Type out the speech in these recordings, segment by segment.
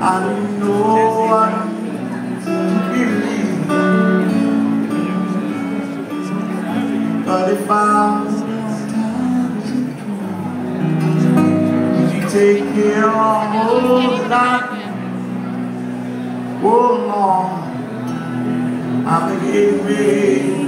and no one believed. But if I'm you take care of all that, oh Lord, I'm giving.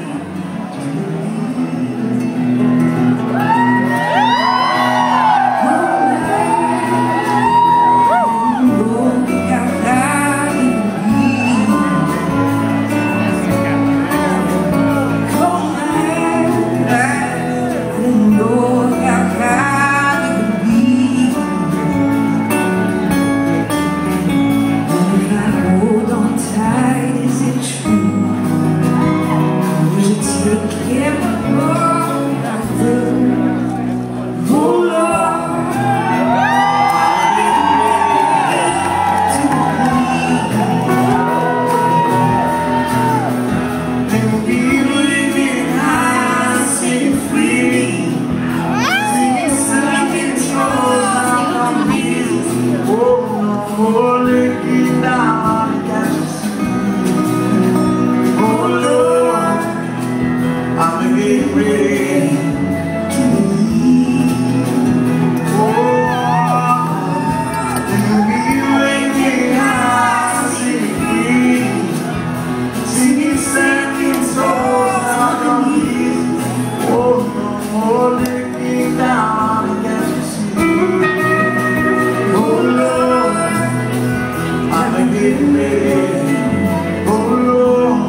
Oh Lord,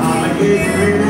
I'm a giver.